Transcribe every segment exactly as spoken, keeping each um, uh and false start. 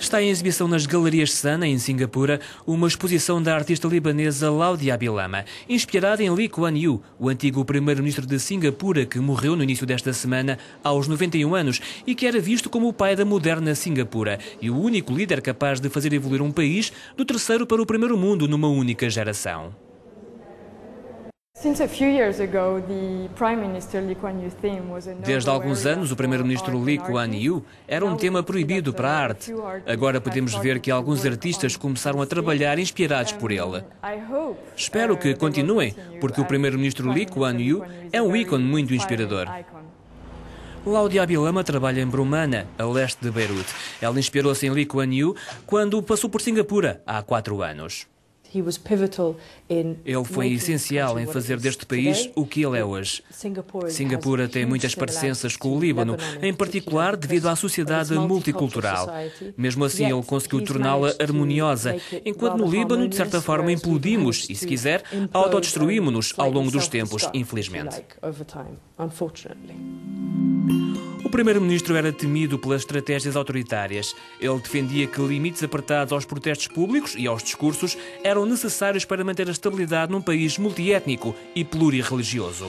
Está em exibição nas Galerias Sana, em Singapura, uma exposição da artista libanesa Laudi Abilama, inspirada em Lee Kuan Yew, o antigo primeiro-ministro de Singapura que morreu no início desta semana aos noventa e um anos e que era visto como o pai da moderna Singapura e o único líder capaz de fazer evoluir um país do terceiro para o primeiro mundo numa única geração. Desde alguns anos, o primeiro-ministro Lee Kuan Yew era um tema proibido para a arte. Agora podemos ver que alguns artistas começaram a trabalhar inspirados por ele. Espero que continuem, porque o primeiro-ministro Lee Kuan Yew é um ícone muito inspirador. Laudi Abilama trabalha em Brumana, a leste de Beirute. Ela inspirou-se em Lee Kuan Yew quando passou por Singapura há quatro anos. Ele foi essencial em fazer deste país o que ele é hoje. Singapura tem muitas parecenças com o Líbano, em particular devido à sociedade multicultural. Mesmo assim, ele conseguiu torná-la harmoniosa, enquanto no Líbano, de certa forma, implodimos e, se quiser, autodestruímos-nos ao longo dos tempos, infelizmente. O primeiro-ministro era temido pelas estratégias autoritárias. Ele defendia que limites apertados aos protestos públicos e aos discursos eram necessários para manter a estabilidade num país multiétnico e plurirreligioso.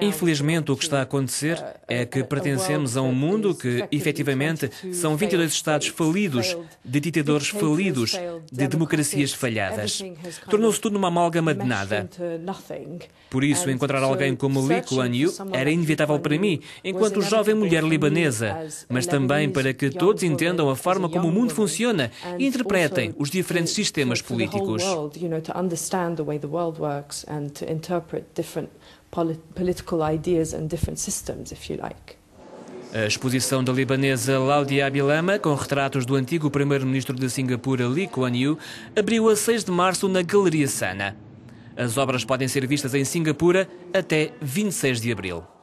Infelizmente, o que está a acontecer é que pertencemos a um mundo que, efetivamente, são vinte e dois Estados falidos, de ditadores falidos, de democracias falhadas. Tornou-se tudo uma amálgama de nada. Por isso, encontrar alguém como Lee Kuan Yew era inevitável para mim, enquanto jovem mulher libanesa, mas também para que todos entendam a forma como o mundo funciona e interpretem os diferentes sistemas políticos. Political ideas and different systems, if you like. A exposição da libanesa Laudi Abilama, com retratos do antigo primeiro-ministro de Singapura, Lee Kuan Yew, abriu a seis de março na Galeria Sana. As obras podem ser vistas em Singapura até vinte e seis de abril.